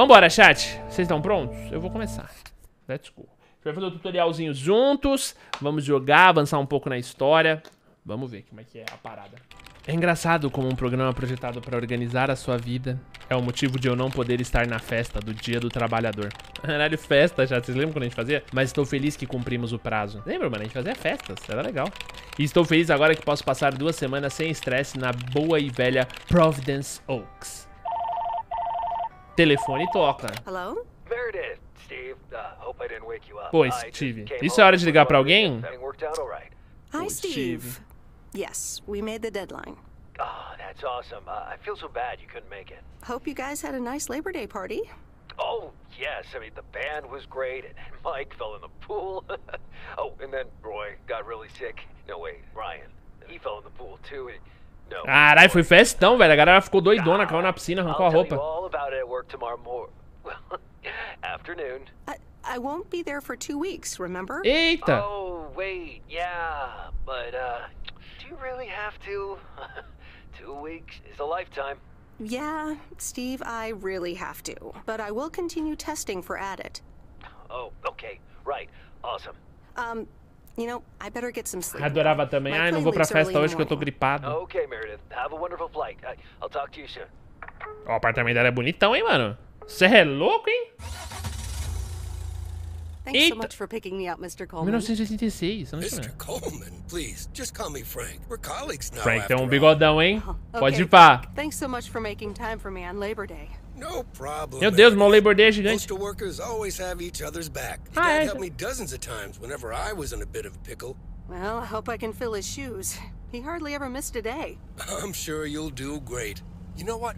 Vambora, chat. Vocês estão prontos? Eu vou começar. Let's go. A gente vai fazer o tutorialzinho juntos. Vamos jogar, avançar um pouco na história. Vamos ver como é que é a parada. É engraçado como um programa projetado para organizar a sua vida é o motivo de eu não poder estar na festa do Dia do Trabalhador. Caralho, festa já. Vocês lembram quando a gente fazia? Mas estou feliz que cumprimos o prazo. Lembra, mano? A gente fazia festas. Era legal. E estou feliz agora que posso passar 2 semanas sem estresse na boa e velha Providence Oaks. Telefone toca. Hello? There it is, Steve. Hope I didn't wake you up. Pois, Steve. Isso é hora de ligar para alguém? Hi, Steve. Yes, we made the deadline. Oh, that's awesome. I feel so bad you couldn't make it. Hope you guys had a nice Labor Day party. Oh, yes. I mean, the band was great, and Mike fell in the pool. Oh, and then Roy got really sick. No, wait, Brian. He fell in the pool, too. No. Caralho, foi festão, velho. A galera ficou doidona, caiu na piscina, arrancou a roupa. I'll tell you all about it at work tomorrow morning. Well, afternoon. I won't be there for 2 weeks, remember? Eita. Oh, wait, yeah, but, do you really have to? 2 weeks is a lifetime. Yeah, Steve, I really have to. But I will continue testing for ADIT. Oh, okay, right, awesome. You know, I better get some sleep. Adorava também. Ai, não vou pra festa hoje que eu tô gripado. Okay, Meredith, have a wonderful flight. I'll talk to you soon. O apartamento dela é bonitão, hein, mano? Você é louco, hein? Thanks so much for picking me up, Mr. Coleman. 1986, Mr. Coleman, please, just call me Frank. We're colleagues now. Frank tem um bigodão, hein? Pode ir pá. Thanks so much for making time for me on Labor Day. No problem. Meu Deus, meu Labor Day é gigante. Postal workers always have each other's back. He helped me dozens of times whenever I was in a bit of pickle. Well, I hope I can fill his shoes. He hardly ever missed a day. I'm sure you'll do great. You know what?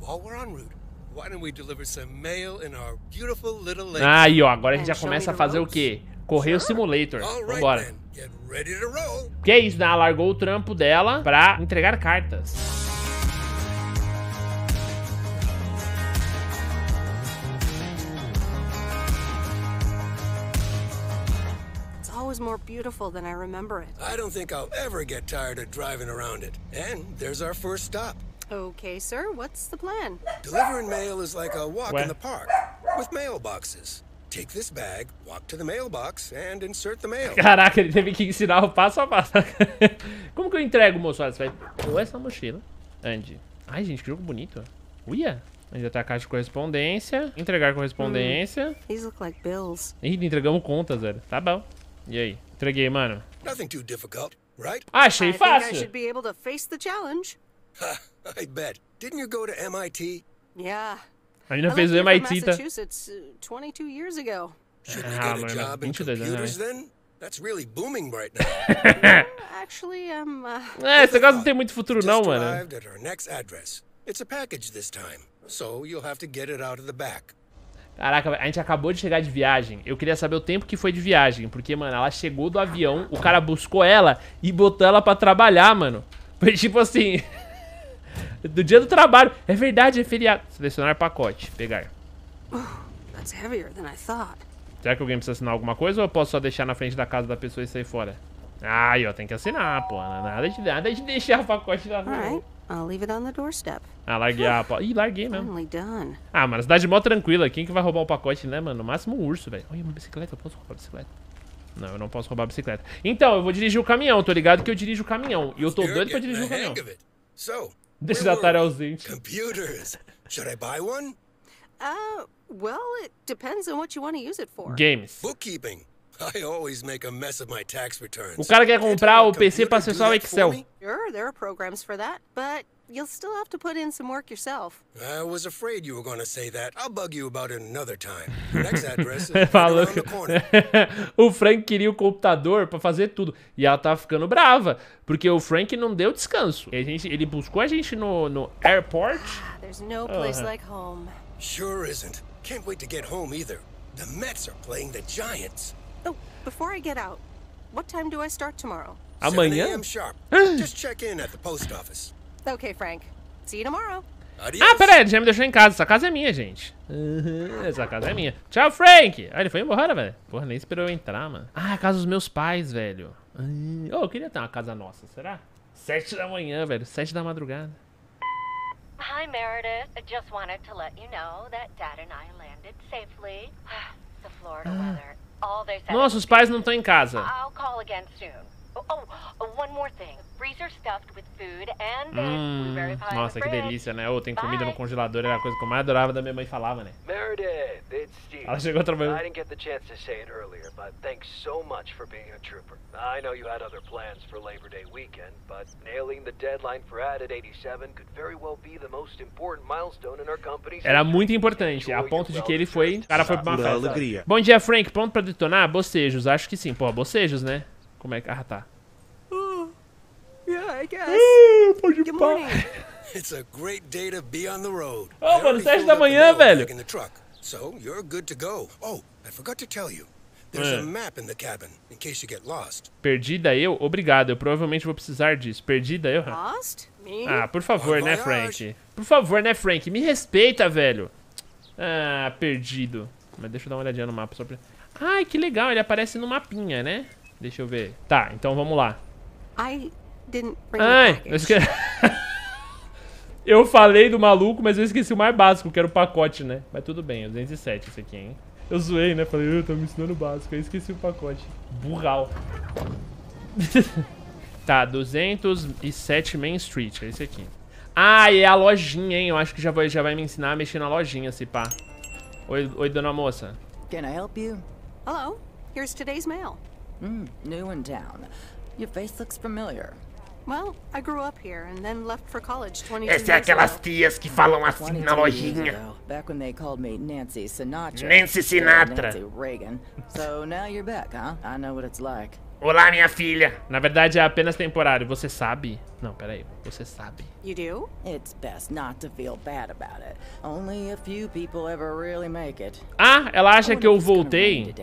While we're en route, why don't we deliver some mail in our beautiful little lake? Aí, ó, agora a gente já começa a fazer o quê? Correr o simulator. Vambora. Que é isso, né? Ela largou o trampo dela pra entregar cartas. It's always more beautiful than I remember it. I don't think I'll ever get tired of driving around it. And there's our first stop. Okay, sir, what's the plan? Delivering mail is like a walk in the park with mailboxes. Take this bag, walk to the mailbox and insert the mail. Caraca, ele teve que ensinar o passo a passo. Como que eu entrego, moço? Você vai pôr essa mochila. Ande. Ai, gente, que jogo bonito. Uia. Ainda tá a caixa de correspondência. Entregar correspondência. These look like bills. Ih, entregamos contas, velho. Tá bom. E aí? Entreguei, mano. Nothing too difficult, right? Achei fácil. I should be able to face the challenge. I bet. Didn't you go to MIT? Yeah. I lived in Massachusetts 22 years ago. Should we get a job in computers then? That's really booming right now. Actually, esse negócio não tem muito futuro não, mano. Arrived at our next address. It's a package this time, so you'll have to get it out of the back. Caraca, a gente acabou de chegar de viagem. Eu queria saber o tempo que foi de viagem, porque, mano, ela chegou do avião, o cara buscou ela e botou ela pra trabalhar, mano. Foi tipo assim. Do dia do trabalho. É verdade, é feriado. Selecionar pacote. Pegar. That's heavier than I thought. Será que alguém precisa assinar alguma coisa ou eu posso só deixar na frente da casa da pessoa e sair fora? Aí, ó, tem que assinar, pô. Nada de deixar o pacote na rua. I'll leave it on the doorstep. Ah, larguei a... Ih, larguei mesmo. Ah, mano, cidade mó tranquila. Quem que vai roubar o pacote, né, mano? No máximo um urso, velho. Olha, uma bicicleta. Eu posso roubar a bicicleta? Não, eu não posso roubar a bicicleta. Então, eu vou dirigir o caminhão. Tô ligado que eu dirijo o caminhão. E eu tô doido pra dirigir o caminhão. Destinatário ausente. Computers. Should I buy one? Well, it depends on what you want to use it for. Games. Bookkeeping. I always make a mess of my tax returns. O cara quer comprar o PC para acessar o Excel. Sure, there are programs for that, but you'll still have to put in some work yourself. I was afraid you were going to say that. I'll bug you about it another time. The next address is around the corner. O Frank queria o computador pra fazer tudo. E ela tá ficando brava, porque o Frank não deu descanso. Ele buscou a gente no airport. There's no place like home. Sure isn't. Can't wait to get home either. The Mets are playing the Giants. Oh, before I get out, what time do I start tomorrow? Amanhã? 7 a.m. sharp. Just check in at the post office. Okay, Frank. See you tomorrow. Ah, peraí, ele já me deixou em casa. Essa casa é minha, gente. Essa casa é minha. Tchau, Frank. Ah, ele foi embora, velho. Porra, nem esperou eu entrar, mano. Ah, a casa dos meus pais, velho. Eu queria ter uma casa nossa, será? 7 da manhã, velho. 7 da madrugada. Hi, Meredith. I just wanted to let you know that Dad and I landed safely. The Florida weather. All they said. Nossa, os pais não estão em casa. I'll call again soon. Oh, one more thing. Freezer stuffed with food and blueberry pie. Nossa, que delícia, né? Tem comida no congelador, era a coisa que eu mais adorava da minha mãe falava, né? Meredith, it's Steve. Ela chegou trabalhando. I didn't get the chance to say it earlier, but thanks so much for being a trooper. I know you had other plans for Labor Day weekend, but nailing the deadline for ad at 87 could very well be the most important milestone in our company's. Era muito importante, a ponto de que ele foi, o cara foi pra uma festa. Bom dia, Frank. Pronto pra detonar? Bocejos, acho que sim. Pô, bocejos, né? Como é que... Ah, tá. Yeah, I guess. Pode pá. It's a great day to be on the road. Oh, mano, 7 da manhã, velho. So, you're good to go. Oh, I forgot to tell you. There's a map in the cabin in case you get lost. Perdida eu? Obrigado, eu provavelmente vou precisar disso. Perdida eu? Lost? Ah, por favor, né, Frank? Por favor, né, Frank? Me respeita, velho. Ah, perdido. Mas deixa eu dar uma olhadinha no mapa só pra... Ai, que legal, ele aparece no mapinha, né? Deixa eu ver. Tá, então vamos lá. Ai, eu esqueci. Eu falei do maluco, mas eu esqueci o mais básico, que era o pacote, né? Mas tudo bem, é 207 esse aqui, hein? Eu zoei, né? Falei, eu tô me ensinando o básico. Eu esqueci o pacote. Burral. Tá, 207 Main Street, é esse aqui. Ah, é a lojinha, hein? Eu acho que já vai me ensinar a mexer na lojinha, se pá. Oi, dona moça. Can I help you? Hello, here's today's mail. New in town. Your face looks familiar. Well, I grew up here and then left for college 20 years ago. Essa é aquelas tias que falam assim na lojinha. Back when they called me Nancy Sinatra. Nancy Sinatra. Nancy Reagan. So now you're back, huh? I know what it's like. Olá, minha filha. Na verdade é apenas temporário. Você sabe? Não, peraí. Você sabe? You do? It's best not to feel bad about it. Only a few people ever really make it. Ah, ela acha que eu voltei?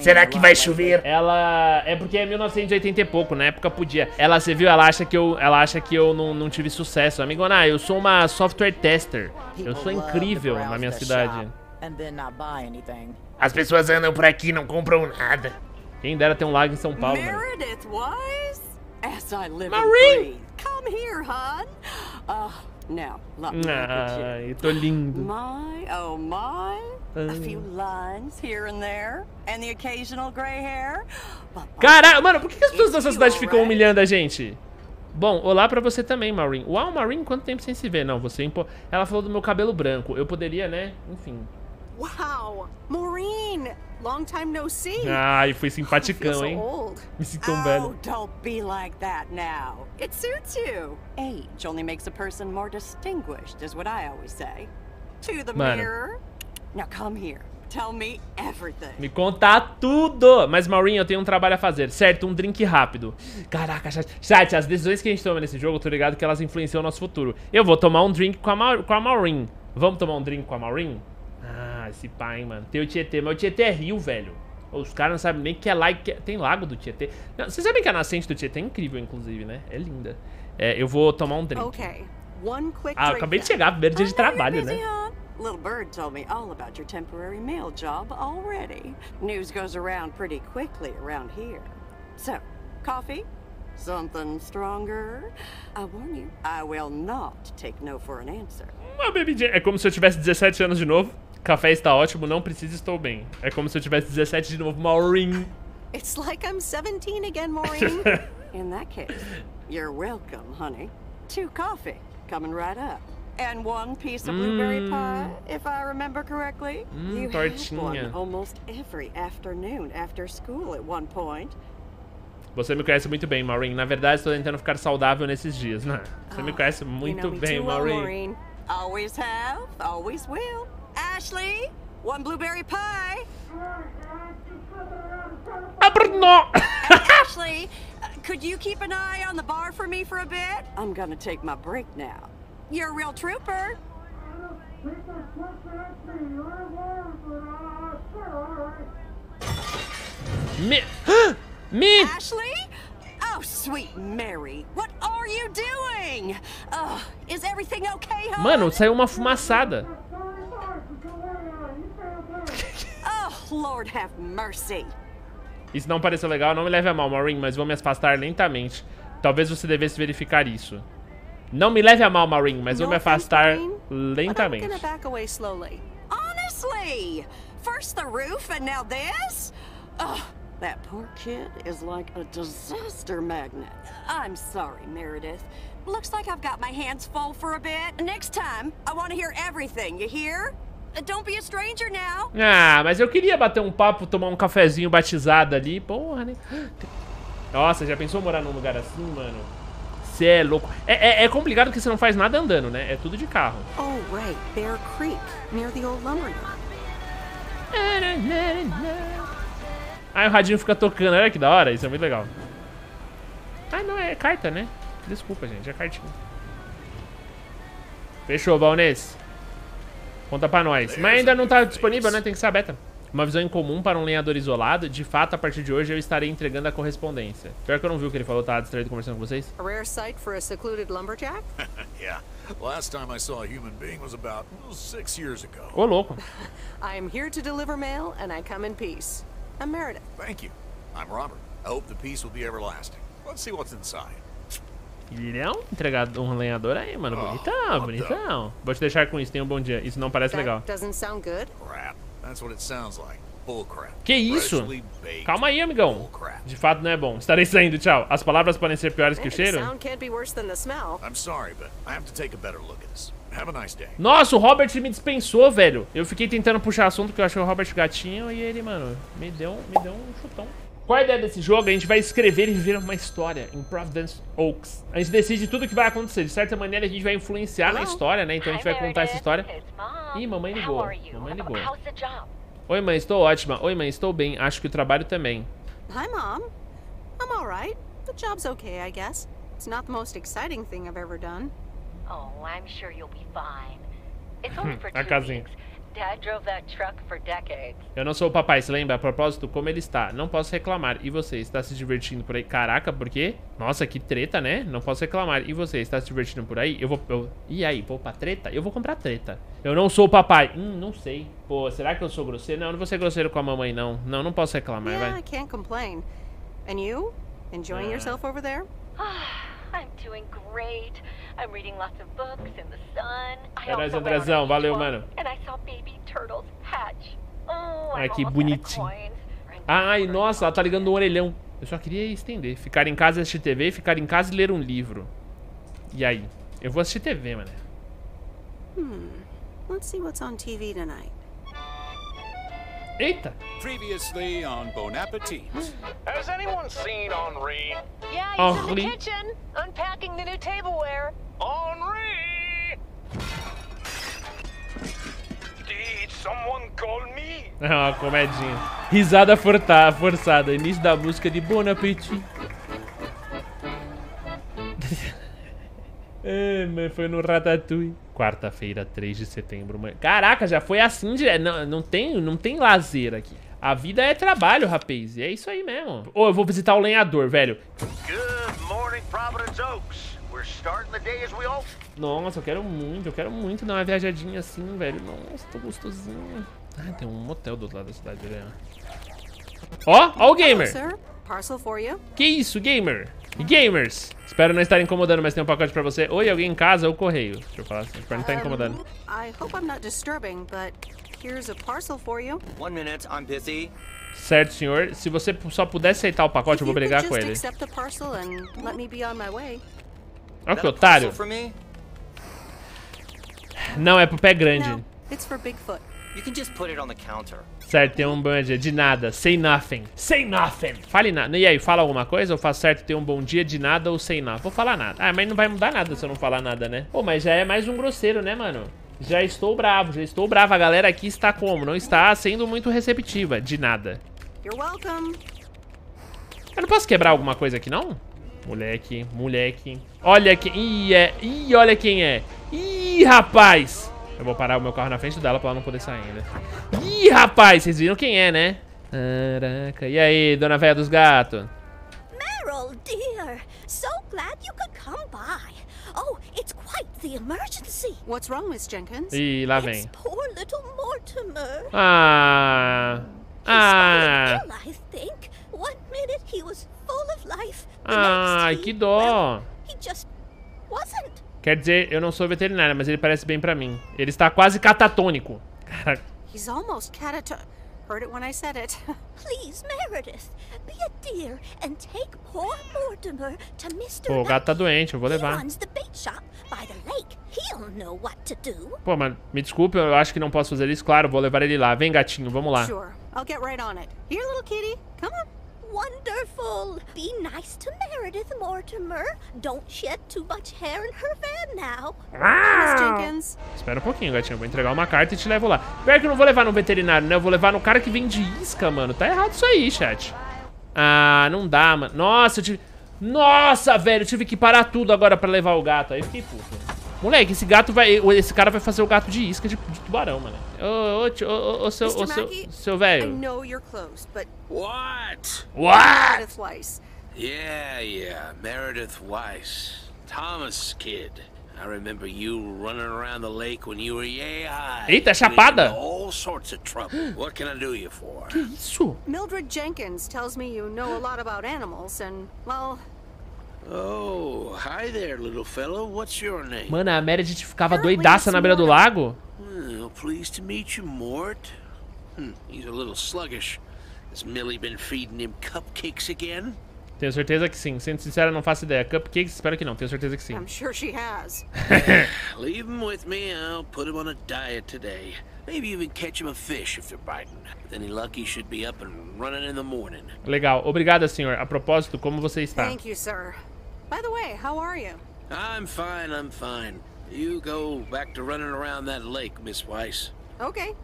Será que vai chover? Ela é porque é 1980 e pouco, na época podia. Ela, você viu? Ela acha que eu não tive sucesso, amigona. Eu sou uma software tester. Eu sou incrível na minha cidade. As pessoas andam por aqui, não compram nada. Quem dera ter um lago em São Paulo. Meredith Wise? As I live Marie! Come here, hon. Now, look. Ai, tô lindo. My, oh my. A few lines here and there and the occasional gray hair. Caralho, mano, por que as pessoas dessa cidade ficam humilhando a gente? Bom, olá pra você também, Maureen. Uau, Maureen, quanto tempo sem se ver? Não, você... Ela falou do meu cabelo branco. Eu poderia, né? Enfim. Wow, Maureen. Long time no see. Ai, foi simpaticão, hein? Me sinto tão velho. Don't be like that now. It suits you. Age only makes a person more distinguished, is what I always say. To the mirror. Now come here. Tell me everything. Me contar tudo. Mas, Maureen, eu tenho um trabalho a fazer. Certo, um drink rápido. Caraca, chat, as decisões que a gente toma nesse jogo, eu tô ligado que elas influenciam o nosso futuro. Eu vou tomar um drink com a Maureen. Vamos tomar um drink com a Maureen? Ah, esse pai, hein, mano. Tem o Tietê, mas o Tietê é rio, velho. Os caras não sabem nem que é lago. Tem lago do Tietê. Não, vocês sabem que a nascente do Tietê é incrível, inclusive, né? É linda. É, eu vou tomar um drink. Okay. Ah, eu acabei de chegar, primeiro dia de trabalho, né? Little Bird told me all about your temporary mail job already. News goes around pretty quickly around here. So, coffee? Something stronger? I warn you, I will not take no for an answer. Uma bebidinha. É como se eu tivesse 17 anos de novo. Café está ótimo, não preciso, estou bem. É como se eu tivesse 17 de novo, Maureen. It's like I'm 17 again, Maureen. In that case, you're welcome, honey. 2 coffee, coming right up. And 1 piece of blueberry pie, if I remember correctly. You had one almost every afternoon after school at one point. Você me conhece muito bem, Maureen. Na verdade, estou tentando ficar saudável nesses dias, né? Você me conhece muito bem, Maureen. Always have, always will. Ashley, 1 blueberry pie. Ashley, could you keep an eye on the bar for me for a bit? I'm gonna take my break now. You're a real trooper. Me? Ashley? Oh, sweet Mary, what are you doing? Is everything okay, hon? Mano, saiu uma fumaçada. Lord have mercy. Isso não pareceu legal, não me leve a mal, Maureen, mas vou me afastar lentamente. Talvez você devesse verificar isso. Não me leve a mal, Maureen, mas eu me afastar lentamente. I'm gonna back away slowly. Honestly, first the roof and now this? Ugh, that poor kid is like a disaster magnet. I'm sorry, Meredith. Looks like I've got my hands full for a bit. Next time, I want to hear everything, you hear? Don't be a stranger now. Ah, mas eu queria bater um papo, tomar um cafezinho batizado ali. Porra, né? Nossa, já pensou morar num lugar assim, mano? Você é louco. É complicado porque você não faz nada andando, né? É tudo de carro. Oh, right. Bear Creek, near the old lumberyard. Ah, o radinho fica tocando. Olha que da hora, isso é muito legal. Ah, não, é carta, né? Desculpa, gente, é cartinha. Fechou, Valnês. Conta pra nós. Mas ainda não tá disponível, né? Tem que ser a beta. Uma visão incomum para um lenhador isolado. De fato, a partir de hoje, eu estarei entregando a correspondência. Pior que eu não vi o que ele falou. Tá distraído conversando com vocês. A rare sight for a secluded lumberjack? Yeah. Last time I saw a human being was about 6 years ago. Ô, louco. I'm here to deliver mail and I come in peace. I'm Meredith. Thank you. I'm Robert. I hope the peace will be everlasting. Let's see what's inside. Ele é um entregador, um lenhador aí, mano. Bonitão, bonitão. Vou te deixar com isso. Tenha um bom dia. Isso não parece legal. Que isso? Calma aí, amigão. De fato não é bom. Estarei saindo, tchau. As palavras podem ser piores que o cheiro. Nossa, o Robert me dispensou, velho. Eu fiquei tentando puxar assunto porque eu achei o Robert gatinho e ele, mano, me deu um chutão. Qual a ideia desse jogo? A gente vai escrever e viver uma história em Providence Oaks. A gente decide tudo o que vai acontecer. De certa maneira, a gente vai influenciar na história, né? Então a gente vai contar essa história. Ih, mamãe ligou. Mamãe ligou. Oi, mãe, estou ótima. Oi, mãe, estou bem. Acho que o trabalho também. Hi, mom. I'm all right. The job's okay, I guess. It's not the most exciting thing I've ever done. Oh, I'm sure you'll be fine. It's only for 2 weeks. Dad drove that truck for decades. Eu não sou o papai, se lembra? A propósito, como ele está? Não posso reclamar. E você está se divertindo por aí? Caraca, por quê? Nossa, que treta, né? Não posso reclamar. E você está se divertindo por aí? E aí, vou pra treta? Eu vou comprar treta. Eu não sou o papai. Não sei. Pô, será que eu sou grosseiro? Não, eu não vou ser grosseiro com a mamãe, não. Não, não posso reclamar, vai. Yeah, I can't complain. And you? Enjoying yourself over there? I'm doing great. I'm reading lots of books in the sun. Andrezão, valeu, mano. And I saw baby turtles hatch. Oh, ai, que bonitinho. Ai, nossa, ela tá ligando o orelhão. Eu só queria estender. Ficar em casa e assistir TV, ficar em casa e ler um livro. E aí? Eu vou assistir TV, mano. Let's see what's on TV tonight. Eita. Previously on Bon Appétit. Has anyone seen Henri? Yeah, he's in the kitchen, unpacking the new tableware. Henri! Did someone call me? Ah, comedinha. Risada forçada. Início da música de Bon Appétit. É, mas foi no Ratatouille. Quarta-feira, 3 de setembro. Caraca, já foi assim direto. Não tem lazer aqui. A vida é trabalho, rapaz. E é isso aí mesmo. Ô, eu vou visitar o lenhador, velho. Nossa, eu quero muito dar uma viajadinha assim, velho. Nossa, tô gostosinho. Ah, tem um motel do outro lado da cidade, velho. Ó o gamer. Que isso, gamer? Gamers, espero não estar incomodando, mas tem um pacote pra você. Oi, alguém em casa ou correio? Deixa eu falar assim, espero não estar incomodando. Certo, senhor. Se você só puder aceitar o pacote, eu vou brigar com ele. Olha que otário. Não, é pro pé grande. Não, é pro Bigfoot. Certo, tem um bom dia de nada, say nothing. Say nothing. Fale nada. E aí, fala alguma coisa? Eu faço certo ter um bom dia de nada ou say nada? Vou falar nada. Ah, mas não vai mudar nada se eu não falar nada, né? Pô, mas já é mais um grosseiro, né, mano? Já estou bravo. A galera aqui está como? Não está sendo muito receptiva. De nada. You're welcome. Eu não posso quebrar alguma coisa aqui, não? Moleque. Olha quem... Ih, olha quem é. Ih, rapaz. Eu vou parar o meu carro na frente dela pra ela não poder sair ainda. Ih, rapaz, vocês viram quem é, né? Caraca. E aí, dona velha dos gatos? Meryl, dear. So glad you could come by. Oh, it's quite the emergency. What's wrong, Miss Jenkins? Ih, lá vem. It's poor little Mortimer. Ah. Ill, I think. One minute he was full of life. The next, he, que dó. Well, he just wasn't. Quer dizer, eu não sou veterinária, mas ele parece bem pra mim. Ele está quase catatônico. Caraca. He's almost catatonic. Heard it when I said it. Please, Meredith, be a dear and take poor Mortimer to Mr. Pô, o gato tá doente, eu vou levar. Pô, mano, me desculpe, eu acho que não posso fazer isso. Claro, vou levar ele lá. Vem, gatinho, vamos lá. Sure, I'll get right on it. Here, little kitty, come on. Wonderful. Be nice to Meredith, Mortimer. Don't shed too much hair in her van now. Espera um pouquinho, gatinho. Vou entregar uma carta e te levo lá. Pior que eu não vou levar no veterinário, né? Eu vou levar no cara que vende isca, mano. Tá errado isso aí, chat. Ah, não dá, mano. Nossa, eu tive... Nossa, velho. Eu tive que parar tudo agora pra levar o gato. Aí fiquei puto. Moleque, esse gato vai... Esse cara vai fazer o gato de isca de tubarão, mano. Ô, seu velho. What? Meredith Weiss. Yeah, Meredith Weiss. Thomas Kid. I remember you running around the lake when you were yay high. Eita, chapada. All sorts of trouble. What can I do you for? Que isso? Mildred Jenkins tells me you know a lot about animals and, well... Oh, hi there, little fellow. What's your name? Mano, a Meredith ficava doidaça na beira do lago. Pleased to meet you, Mort. He's a little sluggish. Has Millie been feeding him cupcakes again? Tenho certeza que sim. Sendo sincera, não faço ideia. Cupcakes, espero que não. Tenho certeza que sim. I'm sure she has. Leave him with me. I'll put him on a diet today. Maybe even catch him a fish if they're biting. If any luck, he should be up and running in the morning. Legal. Obrigada, senhor. A propósito, como você está? Thank you, sir. By the way, how are you? I'm fine, I'm fine. You go back to running around that lake, Miss Weiss. Okay.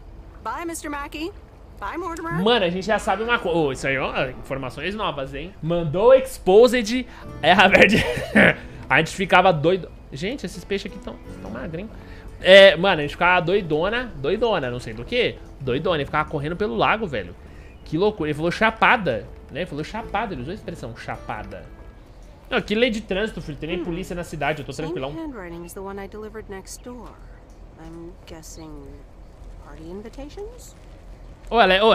Bye, Mr. Mackey. Bye, Mortimer. Mano, a gente já sabe uma coisa. Oh, isso aí, ó, informações novas, hein? Mandou exposed. É, a verdade. A gente ficava doido. Gente, esses peixes aqui tão magrinhos. É, mano, a gente ficava doidona, não sei do que. Doidona, ele ficava correndo pelo lago, velho. Que loucura. Ele falou chapada, né? Ele falou chapada, ele usou a expressão chapada. Não, que lei de trânsito, filho. Tem nem polícia na cidade, eu tô tranquilão.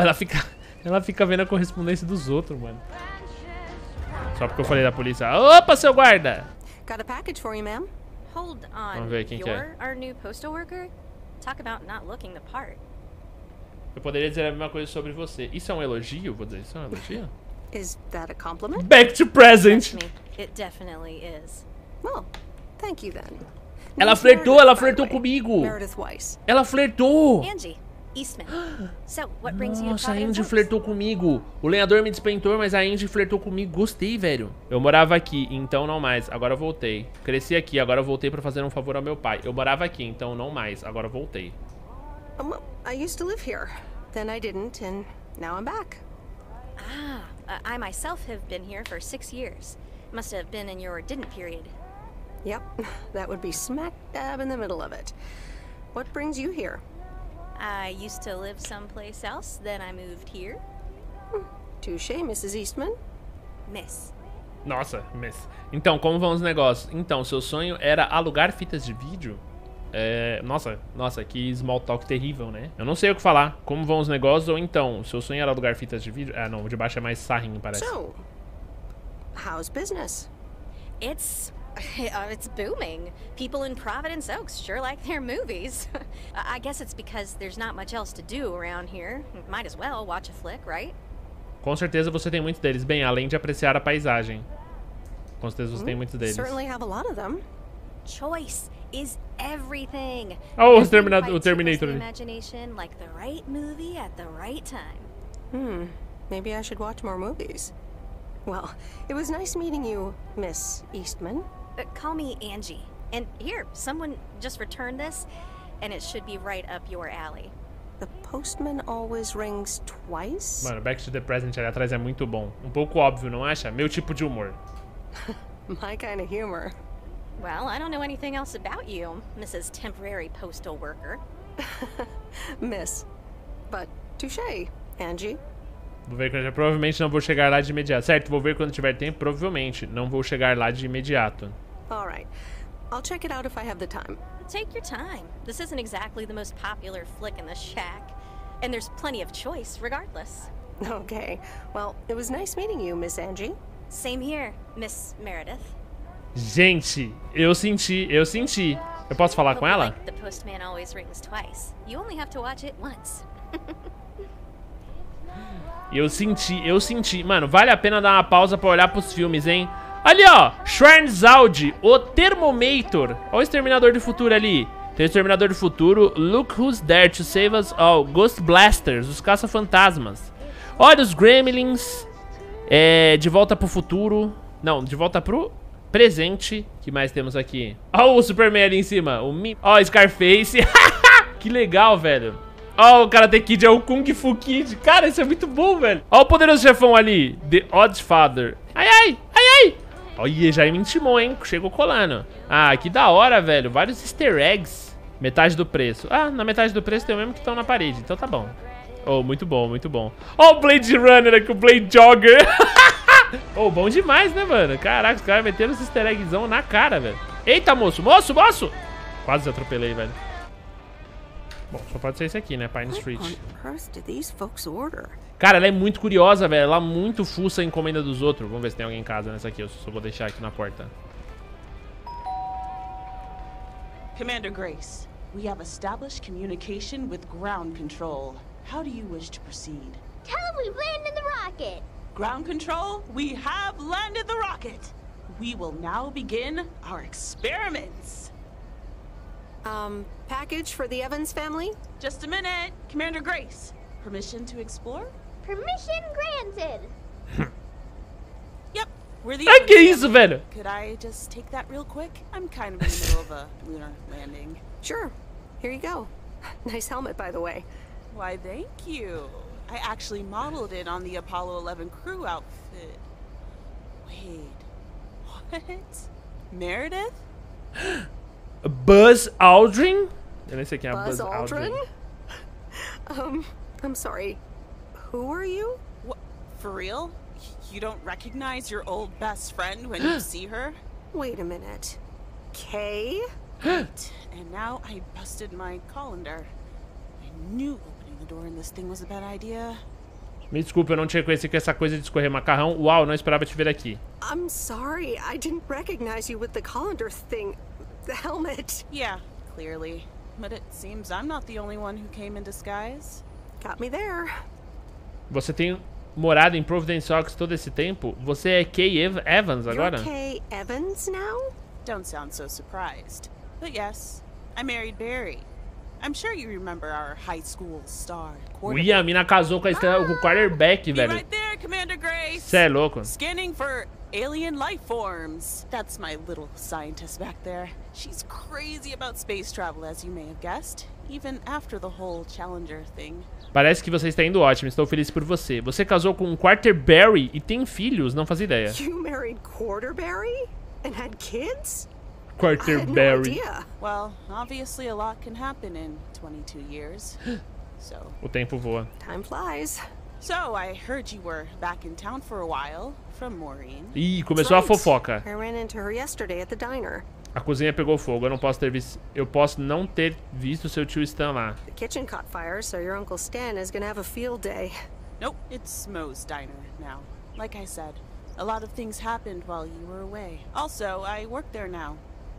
Ela fica vendo a correspondência dos outros, mano. Só porque eu falei da polícia. Opa, seu guarda! Vamos ver quem que é. Eu poderia dizer a mesma coisa sobre você. Isso é um elogio? Vou dizer, isso é um elogio? Is that a compliment? Back to present. It definitely is. Well, thank you then. Ela flertou comigo. Meredith Weiss. Ela flertou. Angie Eastman. So, what brings you? Nossa, a Angie flertou comigo. O lenhador me despentou, mas a Angie flertou comigo. Gostei, velho. Eu morava aqui, então não mais. Agora voltei. Cresci aqui, agora voltei pra fazer um favor ao meu pai. Eu morava aqui, então não mais. Agora voltei. I used to live here. Then I didn't, and now I'm back. Ah. I myself have been here for 6 years. Must have been in your didn't period. Yep, that would be smack dab in the middle of it. What brings you here? I used to live someplace else, then I moved here. Touché, Mrs. Eastman. Miss. Nossa, Miss. Então, como vão os negócios? Então, seu sonho era alugar fitas de vídeo? É, nossa, que small talk terrível, né? Eu não sei o que falar. Como vão os negócios? Ou então, seu sonho era alugar fitas de vídeo? Ah, não, de baixo é mais sarrinho, parece. So, how's business? It's booming. People in Providence Oaks sure like their movies. I guess it's because there's not much else to do around here. Might as well watch a flick, right? Com certeza você tem muitos deles. Bem, além de apreciar a paisagem. Com certeza você tem muitos deles. Certainly have a lot of them. Choice is everything. Oh, Terminator. Imagination, like the right movie at the right time. Maybe I should watch more movies. Well, it was nice meeting you, Miss Eastman. Call me Angie. And here, someone just returned this, and it should be right up your alley. The postman always rings twice. Mano, Back to the Present ali atrás é muito bom. Pouco óbvio, não acha? Meu tipo de humor. My kind of humor. Well, I don't know anything else about you, Mrs. Temporary Postal Worker. Miss. But touché, Angie. Vou ver quando... Provavelmente não vou chegar lá de imediato. Certo, vou ver quando tiver tempo. Provavelmente não vou chegar lá de imediato. All right. I'll check it out if I have the time. Take your time. This isn't exactly the most popular flick in the shack. And there's plenty of choice regardless. Okay. Well, it was nice meeting you, Miss Angie. Same here, Miss Meredith. Gente, eu senti, eu senti. Eu posso falar com ela? The postman always rings twice. You only have to watch it once. Eu senti. Mano, vale a pena dar uma pausa pra olhar pros filmes, hein? Ali, ó. Schwarzenegger, o Terminator. Olha o Exterminador do Futuro ali. Tem o Exterminador do Futuro. Look Who's There to Save Us All. Ghost Blasters, os caça-fantasmas. Olha os Gremlins. É, De Volta pro Futuro. Não, De Volta pro Presente. O que mais temos aqui? Ó o Superman ali em cima. Ó, Scarface. Que legal, velho. Ó, o Karate Kid, é o Kung Fu Kid. Cara, isso é muito bom, velho. Ó o Poderoso Chefão ali. The Odd Father. Ai, ai, ai, ai. Olha, já me intimou, hein. Chegou colando. Ah, que da hora, velho. Vários easter eggs. Metade do preço. Ah, na metade do preço tem o mesmo que estão na parede. Então tá bom. Oh, muito bom, muito bom. Ó o Blade Runner aqui, o Blade Jogger. Oh, bom demais, né, mano? Caraca, os caras meteram esse easter eggzão na cara, velho. Eita, moço, moço, moço. Quase atropelei, velho. Bom, só pode ser esse aqui, né? Pine Street. Cara, ela é muito curiosa, velho. Ela muito fuça a encomenda dos outros. Vamos ver se tem alguém em casa nessa aqui. Eu só vou deixar aqui na porta. Commander Grace, we have established communication with ground control. How do you wish to proceed? Tell them we've landed the rocket. Ground control, we have landed the rocket. We will now begin our experiments. Package for the Evans family? Just a minute, Commander Grace. Permission to explore? Permission granted. Yep, we're the Evans family. Could I just take that real quick? I'm kind of in the middle of a lunar landing. Sure, here you go. Nice helmet, by the way. Why, thank you. I actually modeled it on the Apollo 11 crew outfit. Wait, what? Meredith? Buzz Aldrin? And I say, yeah, Buzz Aldrin? I'm sorry. Who are you? What, for real? You don't recognize your old best friend when you see her? Wait a minute. Kay? Right. And now I busted my colander. I knew opening the door in this thing was a bad idea. Me desculpe, eu não te reconheci com essa coisa de escorrer macarrão. Uau, não esperava te ver aqui. I'm sorry, I didn't recognize you with the colander thing. The helmet. Yeah, clearly. But it seems I'm not the only one who came in disguise. Got me there. Você tem morado em Providence Oaks todo esse tempo? Você é Kay Evans agora? You're Kay Evans now? Don't sound so surprised. But yes, I married Barry. I'm sure you remember our high school star. Ui, a mina casou com a estrela, com o Quarterberry, velho. Right there, Commander Grace. Cê é louco. Scanning for alien life forms. That's my little scientist back there. She's crazy about space travel, as you may have guessed, even after the whole Challenger thing. Parece que você está indo ótimo. Estou feliz por você. Você casou com um Quarterberry e tem filhos, não faz ideia. You married Quarterberry and had kids? Quarterberry. Well, obviously a lot can happen in 22 years. So o tempo voa. Time flies. So I heard you were back in town for a while from Maureen. Ih, começou a fofoca. I ran into her yesterday at the diner. A cozinha pegou fogo. Eu posso não ter visto seu tio Stan lá. The kitchen caught fire, so your uncle Stan is going to have a field day. Nope, it's Moe's diner now. Like I said, a lot of things happened while you were away. Also, I work there now.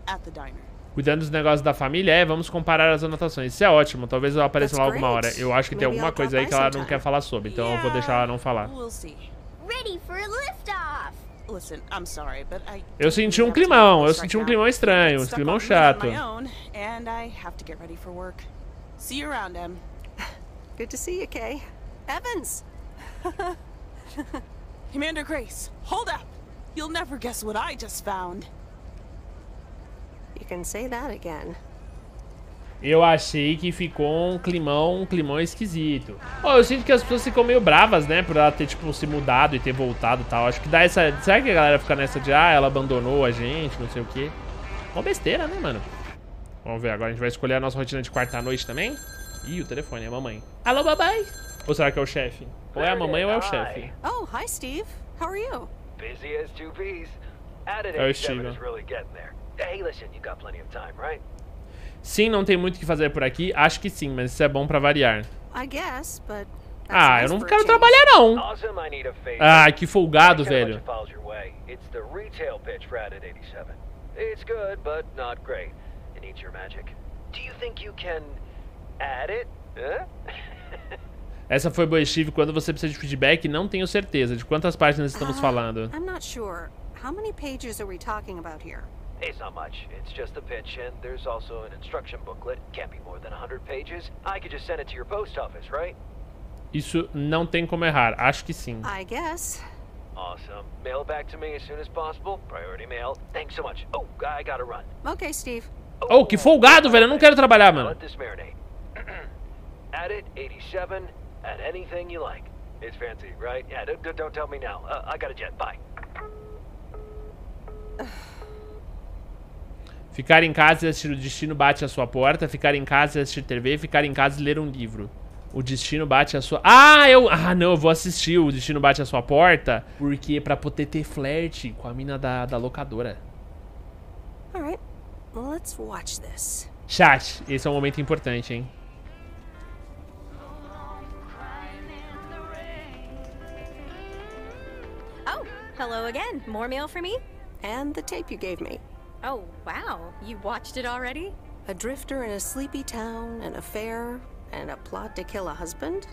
At the diner. Cuidando dos negócios da família, vamos comparar as anotações. Isso é ótimo, talvez eu apareça lá alguma hora. Eu acho que tem alguma coisa aí que ela não quer falar sobre, então eu vou deixar ela não falar. Eu senti um climão, estranho, um climão chato. Good to see you, Kay. Evans. Commander Grace, hold up. You'll never guess what I just found. You can say that again. Eu achei que ficou um climão esquisito. Oh, eu sinto que as pessoas ficam meio bravas, né? Por ela ter, tipo, se mudado e ter voltado e tal. Acho que dá essa... Será que a galera fica nessa de, ah, ela abandonou a gente, não sei o quê? Uma besteira, né, mano? Vamos ver, agora a gente vai escolher a nossa rotina de quarta-noite também. Ih, o telefone é a mamãe. Alô, babai? Ou será que é o chefe? Ou é a mamãe ou é o chefe? Oh, hi, Steve. How are you? Busy as two peas. É o Steve. Hey, listen, you got plenty of time, right? Sim, não tem muito o que fazer por aqui. Acho que sim, mas isso é bom pra variar. I guess, but ah, eu não quero trabalhar, não. Awesome, I need a favor. Ah, que folgado, velho. It's good, but not great. It needs your magic. Do you think you can add it? Huh? Essa foi Boa Chive. Quando você precisa de feedback, não tenho certeza de quantas páginas estamos falando. I'm not sure. How many pages are we talking about here? It's not much. It's just a pitch, and there's also an instruction booklet. Can't be more than 100 pages. I could just send it to your post office, right? Isso não tem como errar. Acho que sim. I guess. Awesome. Mail back to me as soon as possible. Priority mail. Thanks so much. Oh, I gotta run. Okay, Steve. Oh, que folgado, velho. Eu não quero trabalhar, mano. Let this marinate. At it, 87, at anything you like. It's fancy, right? Yeah, don't tell me now. I got a jet. Bye. Ficar em casa e assistir O Destino Bate à Sua Porta. Ficar em casa e assistir TV. Ficar em casa e ler um livro. O Destino Bate à Sua... Ah, não, eu vou assistir O Destino Bate à Sua Porta. Porque pra poder ter flerte com a mina da locadora. Alright, let's watch this. Chat, esse é um momento importante, hein? Oh, hello again. More mail for me? And the tape you gave me. Oh, wow. You watched it already? A drifter in a sleepy town, an affair, and a plot to kill a husband?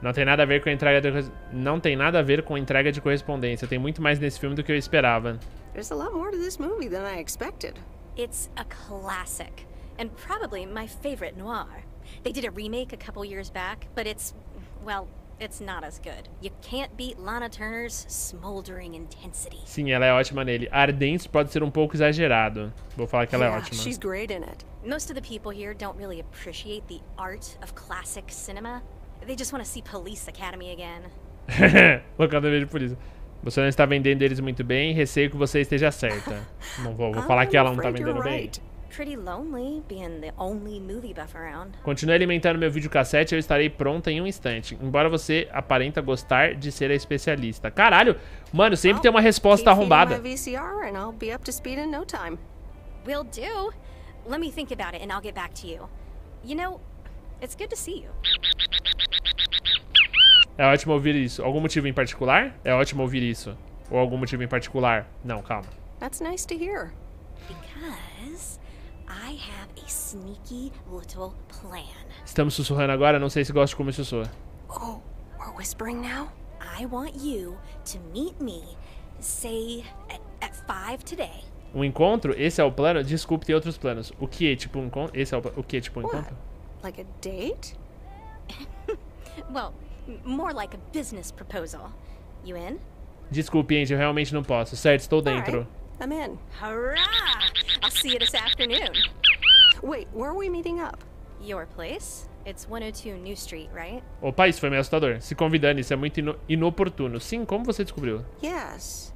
Não tem nada a ver com a entrega de... Não tem nada a ver com a entrega de correspondência. Tem muito mais nesse filme do que eu esperava. There's a lot more to this movie than I expected. It's a classic, and probably my favorite noir. They did a remake a couple years back, but it's... well... it's not as good. You can't beat Lana Turner's smoldering intensity. Sim, ela é ótima nele. Ardente pode ser pouco exagerado. Vou falar que ela é ótima. She's great in it. Most of the people here don't really appreciate the art of classic cinema. They just want to see Police Academy again. Locadora de polícia. Você não está vendendo eles muito bem. Receio que você esteja certa. Não vou falar que ela não está vendendo bem. Pretty lonely being the only movie buff around. Continue alimentando meu videocassete, eu estarei pronta em um instante. Embora você aparenta gostar de ser a especialista. Caralho, mano, sempre tem uma resposta arrombada. VCR and I'll be up to speed in no time. Will do. Let me think about it and I'll get back to you. You know, it's good to see you. É ótimo ouvir isso. Algum motivo em particular? É ótimo ouvir isso. Ou algum motivo em particular? Não, calma. That's nice to hear. Because I have a sneaky little plan. Estamos sussurrando agora, não sei se gosto como isso soa. Oh, we're whispering now? I want you to meet me, say, at 5 today. Encontro? Esse é o plano? Desculpe, tem outros planos. O que é tipo encontro? Esse é o que é tipo encontro? Like a date? Well, more like a business proposal. You in? Desculpe, gente, eu realmente não posso. Certo, estou dentro. All right. I'm in. Hurrah! I'll see you this afternoon. Wait, where are we meeting up? Your place? It's 102 New Street, right? Opa, isso foi meio assustador. Se convidando, isso é muito inoportuno. Sim, como você descobriu? Yes.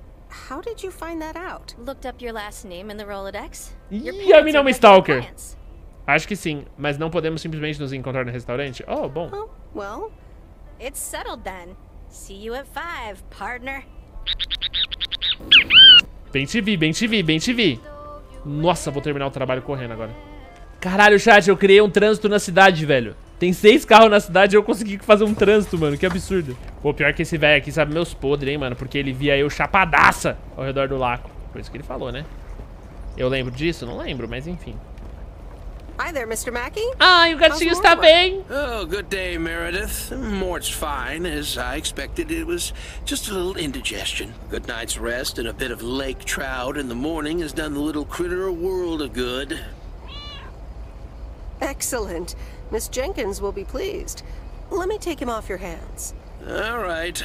How did you find that out? Looked up your last name in the Rolodex. Ih, a mina é uma stalker. Acho que sim, mas não podemos simplesmente nos encontrar no restaurante? Oh, bom. Oh, well, it's settled then. See you at 5, partner. Bem te vi. Nossa, vou terminar o trabalho correndo agora. Caralho, chat, eu criei um trânsito na cidade, velho. Tem 6 carros na cidade e eu consegui fazer um trânsito, mano. Que absurdo. Pô, pior que esse velho aqui sabe meus podres, hein, mano. Porque ele via eu chapadaça ao redor do lago. Foi isso que ele falou, né? Eu lembro disso? Não lembro, mas enfim. Hi there, Mr. Mackey. Ai, o gatinho está bem. Oh, good day, Meredith. Mort's fine, as I expected. It was just a little indigestion. Good night's rest and a bit of lake trout in the morning has done the little critter a world of good. Excellent. Miss Jenkins will be pleased. Let me take him off your hands. All right.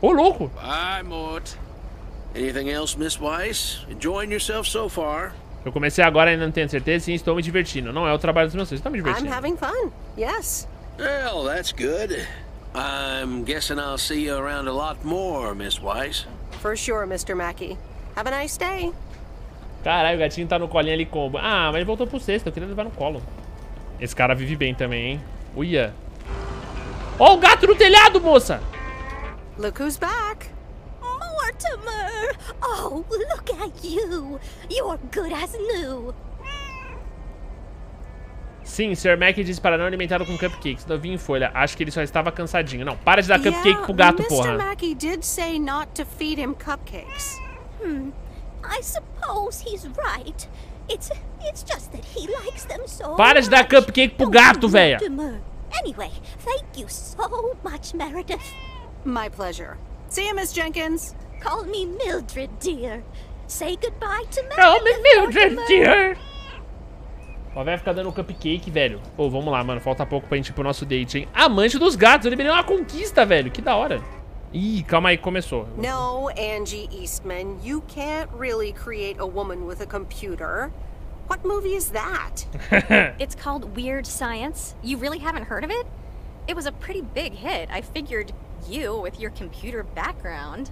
Oh, louco. Bye, Mort. Anything else, Miss Weiss? Enjoying yourself so far? Eu comecei agora e ainda não tenho certeza. Sim, estou me divertindo. Não é o trabalho dos meus filhos. Estou me divertindo. I'm having fun. Yes. Well, that's good. I'm guessing I'll see you around a lot more, Miss Weiss. For sure, Mr. Mackey. Have a nice day. Caralho, o gatinho tá no colinho ali com... Ah, mas ele voltou pro sexto. Eu queria levar no colo. Esse cara vive bem também, hein? Uia. Ó, o gato no telhado, moça! Look who's back. Mortimer! Oh, look at you! You're good as new! Sim, Sr. Mac diz para não alimentá-lo com cupcakes. Novinho em folha. Acho que ele só estava cansadinho. Não, para de dar cupcake pro gato, porra. Mr. Mackey did say not to feed him cupcakes. I suppose he's right. It's just that he likes them so. Para de dar cupcake pro gato, velha. Anyway, thank you so much, Meredith. My pleasure. See you, Miss Jenkins. Call me Mildred, dear. Say goodbye to Meredith. Call me Mildred, dear. Ó, vai ficar dando cupcake, velho. Ô, vamos lá, mano. Falta pouco pra gente ir pro nosso date, hein? Amante dos gatos. Eu liberei uma conquista, velho. Que da hora. Ih, calma aí, começou. No, Angie Eastman, you can't really create a woman with a computer. What movie is that? It's called Weird Science. You really haven't heard of it? It was a pretty big hit. I figured you, with your computer background.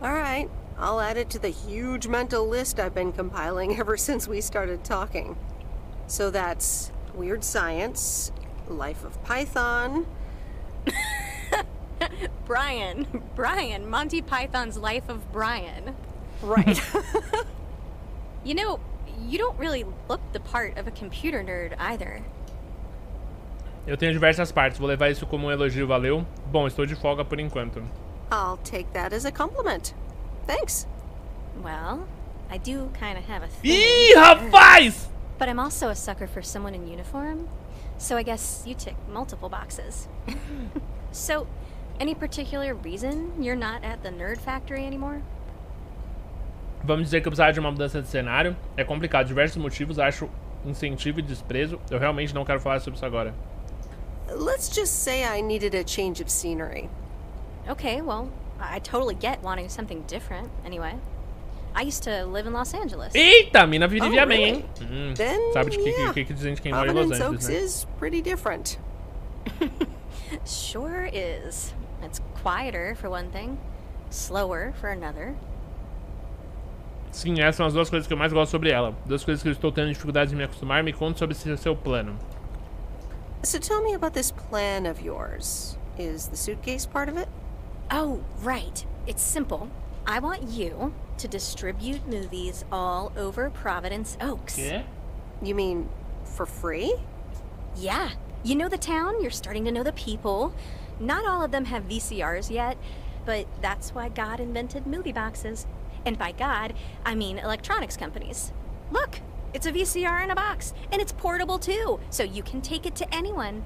All right, I'll add it to the huge mental list I've been compiling ever since we started talking. So that's Weird Science, Life of Python. Brian, Monty Python's Life of Brian. Right. You know, you don't really look the part of a computer nerd either. Eu tenho diversas partes, vou levar isso como elogio, valeu? Bom, estou de folga por enquanto. I'll take that as a compliment. Thanks. Well, I do kind of have a thing. Ih, rapaz! But I'm also a sucker for someone in uniform, so I guess you tick multiple boxes. So, any particular reason you're not at the nerd factory anymore? Vamos dizer que eu precisava de uma mudança de cenário. É complicado, diversos motivos, acho incentivo e desprezo. Eu realmente não quero falar sobre isso agora. Let's just say I needed a change of scenery. Okay, well, I totally get wanting something different anyway. I used to live in Los Angeles. Eita, mina vivia bem, hein? Sabe de que dizem de quem mora em Los Angeles, né? Providence Oaks is pretty different. Sure is. It's quieter for one thing, slower for another. Sim, essas são as duas coisas que eu mais gosto sobre ela. Duas coisas que eu estou tendo dificuldade de me acostumar. Me conta sobre seu plano. So tell me about this plan of yours. Is the suitcase part of it? Oh, right. It's simple. I want you to distribute movies all over Providence Oaks. Yeah? You mean for free? Yeah. You know the town, you're starting to know the people. Not all of them have VCRs yet, but that's why God invented movie boxes. And by God, I mean electronics companies. Look, it's a VCR in a box, and it's portable too, so you can take it to anyone.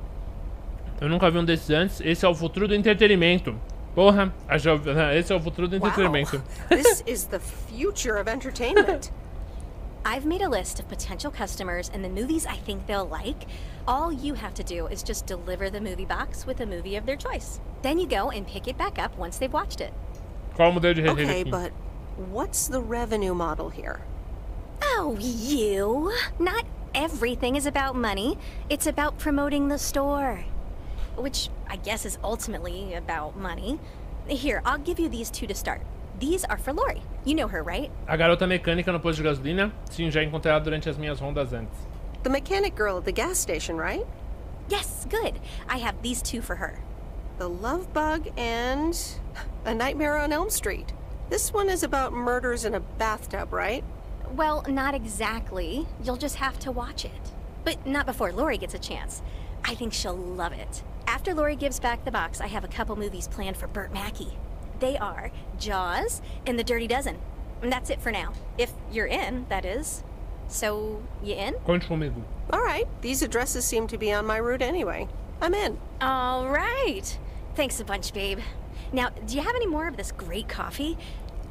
Eu nunca vi desses antes. Esse é o futuro do entretenimento. Porra, esse é o futuro do entretenimento. Wow. This is the future of entertainment. I've made a list of potential customers and the movies I think they'll like. All you have to do is just deliver the movie box with a movie of their choice. Then you go and pick it back up once they've watched it. Okay, but what's the revenue model here? Oh, you. Not everything is about money. It's about promoting the store. Which I guess is ultimately about money. Here, I'll give you these two to start. These are for Lori. You know her, right? A garota mecânica no posto de gasolina. Sim, já encontrei ela durante as minhas rondas antes. The mechanic girl at the gas station, right? Yes, good. I have these two for her. The Love Bug and A Nightmare on Elm Street. This one is about murders in a bathtub, right? Well, not exactly. You'll just have to watch it. But not before Lori gets a chance. I think she'll love it. After Lori gives back the box, I have a couple movies planned for Burt Mackey. They are Jaws and The Dirty Dozen. And that's it for now. If you're in, that is. So, you in? All right. These addresses seem to be on my route anyway. I'm in. All right. Thanks a bunch, babe. Now, do you have any more of this great coffee?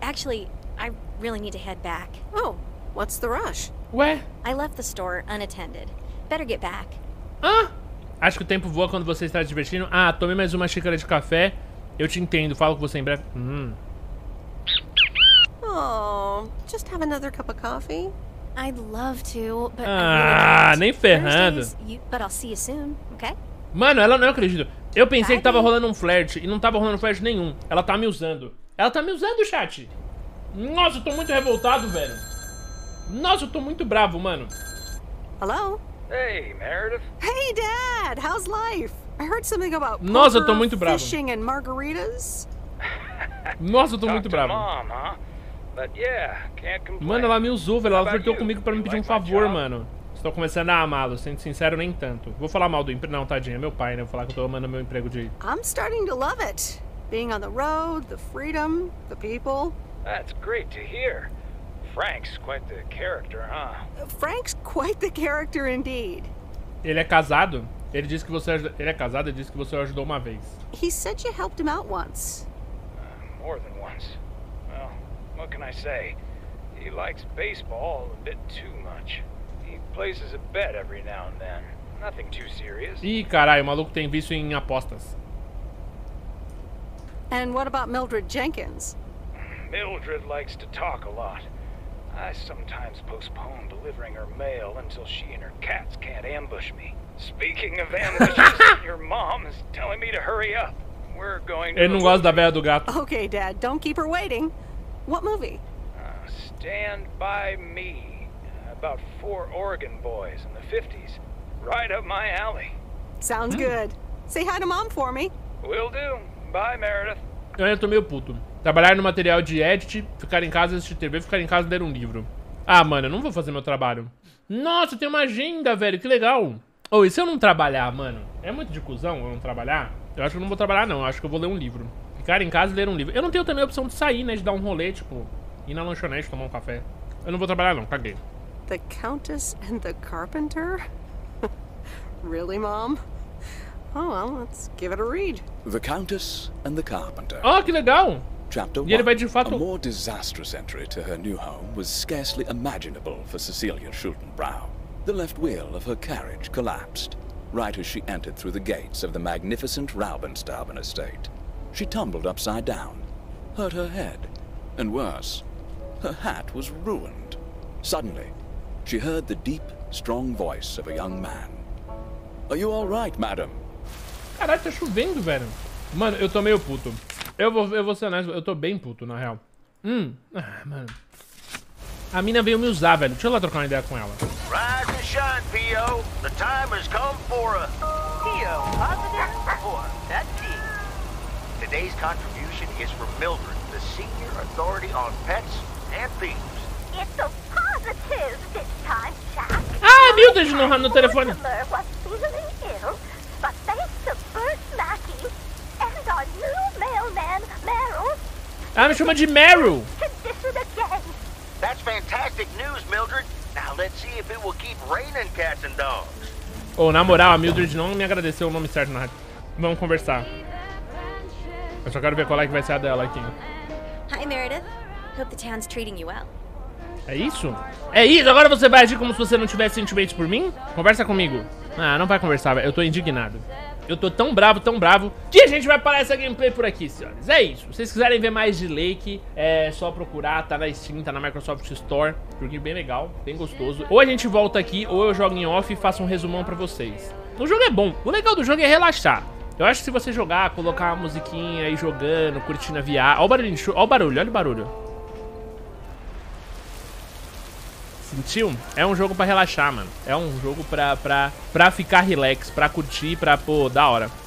Actually, I really need to head back. Oh, what's the rush? Where? I left the store unattended. Better get back. Ah, acho que o tempo voa quando você está se divertindo. Ah, tomei mais uma xícara de café. Eu te entendo, falo com você em breve. Oh, just have another cup of coffee. I'd love to, but ah, nem ferrando. But I'll see you soon, okay? Mano, ela não acredita. Eu pensei que tava rolando um flerte e não tava rolando flerte nenhum. Ela tá me usando. Ela tá me usando, chat. Nossa, eu tô muito revoltado, velho. Nossa, eu tô muito bravo, mano. Hello? Hey, Meredith. Hey, Dad. How's life? I heard something about nossa, eu tô muito bravo. Fishing and margaritas. Nossa, eu tô muito bravo. Mom, huh? But yeah, can't complain. Mano, ela me usou, velho. Ela flertou comigo pra me pedir um favor, mano. Estou começando a amá-lo, sendo sincero, nem tanto. Vou falar mal do emprego. Não, tadinha, é meu pai, né? Vou falar que eu tô amando meu emprego de... I'm starting to love it. Being on the road, the freedom, the people. That's great to hear. Frank's quite the character, huh? Frank's quite the character indeed. Ele é casado? Ele disse que você ele é casado e disse que você o ajudou uma vez. He said you helped him out once. More than once. Well, what can I say? He likes baseball a bit too much. He places a bet every now and then. Nothing too serious. Ih, caralho, o maluco tem vício em apostas. And what about Mildred Jenkins? Mildred likes to talk a lot. I sometimes postpone delivering her mail until she and her cats can't ambush me. Speaking of ambushes, your mom is telling me to hurry up. We're going to... Eu não gosto da velha do gato. Okay, Dad, don't keep her waiting. What movie? Stand By Me. About four Oregon boys in the 50s. Right up my alley. Sounds good. Say hi to Mom for me. Will do. Bye, Meredith. Eu ainda tô meio puto. Trabalhar no material de edit, ficar em casa, assistir TV, ficar em casa, ler um livro. Ah, mano, eu não vou fazer meu trabalho. Nossa, tem uma agenda, velho, que legal. Oh, e se eu não trabalhar, mano? É muito de cuzão eu não trabalhar? Eu acho que eu não vou trabalhar, não. Eu acho que eu vou ler um livro. Ficar em casa e ler um livro. Eu não tenho também a opção de sair, né? De dar um rolê, tipo, ir na lanchonete, tomar um café. Eu não vou trabalhar, não. Caguei. The Countess and the Carpenter? Really, Mom? Oh, well, let's give it a read. The Countess and the Carpenter. Oh, que legal! Chapter 1. A more disastrous entry to her new home was scarcely imaginable for Cecilia Schultenbrow. The left wheel of her carriage collapsed, right as she entered through the gates of the magnificent Raubenstaben estate. She tumbled upside down, hurt her head, and worse, her hat was ruined. Suddenly, she heard the deep, strong voice of a young man. Are you all right, madam? Caralho, tá chovendo, velho. Mano, eu tô meio puto. Eu vou ser honesto, eu tô bem puto, na real. Ah, mano. A mina veio me usar, velho. Deixa eu lá trocar uma ideia com ela. Rise and shine, P.O. The time has come for a... P.O. Positive for that key. Today's contribution is from Mildred, the senior authority on pets and thieves. It's a positive this time, Jack. Ah, Mildred no telefone. Was feeling ill, but thanks to Bert Mackey and our new mailman, Meryl. Ah, me chama de Meryl. That's fantastic news, Mildred. Now let's see if it will keep raining cats and dogs. Oh, na moral, a Mildred não me agradeceu o nome certo na rádio. Vamos conversar. Eu só quero ver qual é que vai ser a dela aqui. Hi, Meredith. Hope the town's treating you well. É isso? É isso? Agora você vai agir como se você não tivesse sentimentos por mim? Conversa comigo. Ah, não vai conversar, velho. Eu tô indignado. Eu tô tão bravo, que a gente vai parar essa gameplay por aqui, senhores. É isso. Se vocês quiserem ver mais de Lake, é só procurar. Tá na Steam, tá na Microsoft Store. Joguinho bem legal, bem gostoso. Ou a gente volta aqui, ou eu jogo em off e faço um resumão pra vocês. O jogo é bom. O legal do jogo é relaxar. Eu acho que se você jogar, colocar uma musiquinha aí jogando, curtindo a viagem... Olha o barulho, olha o barulho, olha o barulho. Sentiu? É um jogo pra relaxar, mano. É um jogo pra ficar relax, pra curtir, pra, pô, da hora.